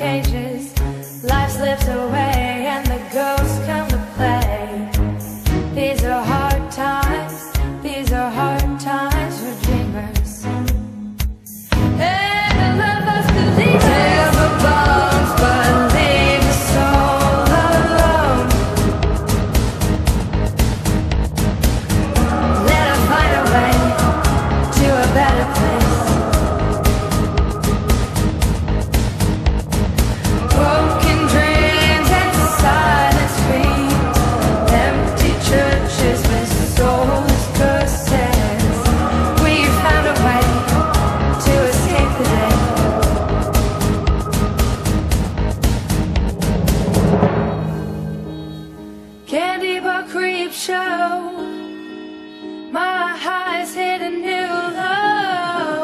cages. Life slips away and the ghosts come to play. These are hard times, these are hard times for dreamers. And the love of the leaders of bones, but leave the soul alone. Let her find a way to a better place. Creep show, my highs hit a new low.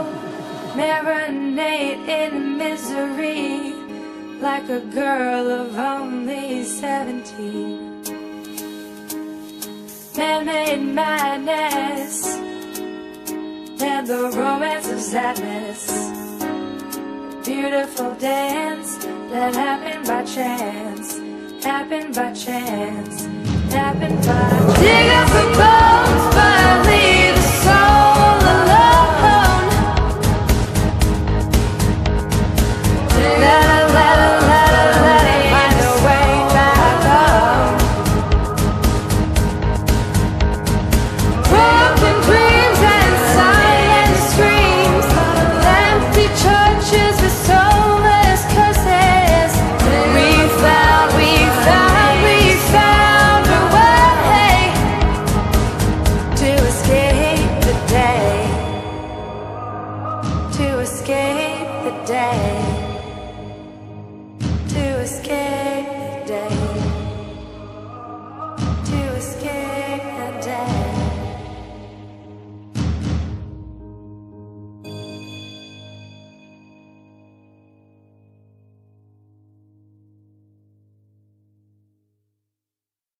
Marinate in misery like a girl of only 17. Man-made madness and the romance of sadness. Beautiful dance that happened by chance, happened by chance. Happened by dig up the bones, but leave the soul alone. Let it find a way back home. Broken dreams and silent screams, empty churches with soulless curses. To escape the day, to escape.